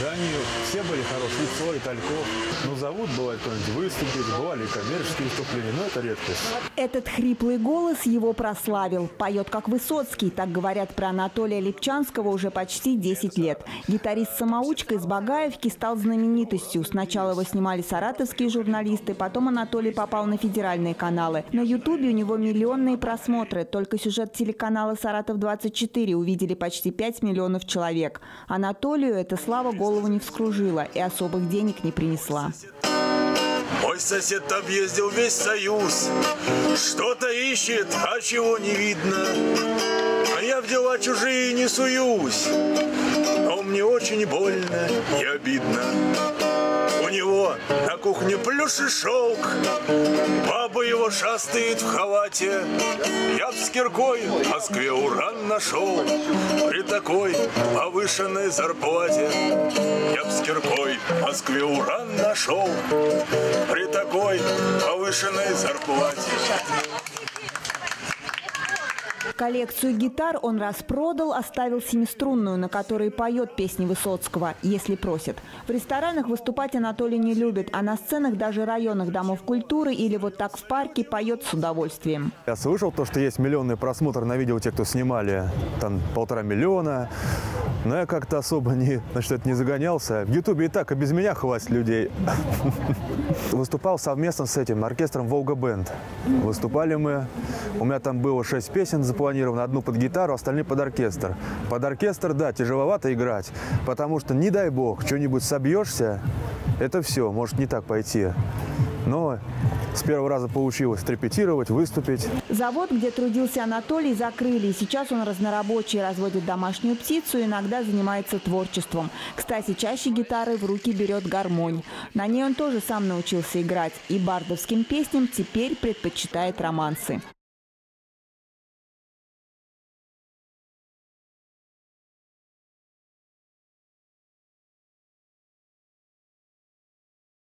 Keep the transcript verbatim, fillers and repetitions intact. Данию. Все были хорошие, Лицо, и Тальков. Ну, зовут, бывает, кто-нибудь выступить, бывали коммерческие выступления, но это редкость. Этот хриплый голос его прославил. Поет как Высоцкий, так говорят про Анатолия Липчанского уже почти десять лет. Гитарист-самоучка из Багаевки стал знаменитостью. Сначала его снимали саратовские журналисты, потом Анатолий попал на федеральные каналы. На ютубе у него миллионные просмотры. Только сюжет телеканала «Саратов двадцать четыре» увидели почти пять миллионов человек. Анатолию эта слава голову не вскружила и особых денег не принесла. Мой сосед объездил весь Союз, что-то ищет, а чего не видно. А я в дела чужие не суюсь, но мне очень больно и обидно. У него на кухне плюши шелк, бабы его шастает в халате. Я б с киркой в Москве уран нашел при такой повышенной зарплате. Я б с киркой в Москве уран нашел при такой повышенной зарплате. Коллекцию гитар он распродал, оставил семиструнную, на которой поет песни Высоцкого, если просит. В ресторанах выступать Анатолий не любит, а на сценах даже районных домов культуры или вот так в парке поет с удовольствием. Я слышал то, что есть миллионный просмотр на видео те, кто снимали, там полтора миллиона. Но я как-то особо не, значит, это не загонялся. В ютубе и так, и без меня хватит людей. Выступал совместно с этим оркестром «Волга Бенд». Выступали мы. У меня там было шесть песен запланировано. Одну под гитару, остальные под оркестр. Под оркестр, да, тяжеловато играть. Потому что, не дай бог, что-нибудь собьешься, это все, может не так пойти. Но с первого раза получилось отрепетировать, выступить. Завод, где трудился Анатолий, закрыли. Сейчас он разнорабочий, разводит домашнюю птицу, иногда занимается творчеством. Кстати, чаще гитары в руки берет гармонь. На ней он тоже сам научился играть. И бардовским песням теперь предпочитает романсы.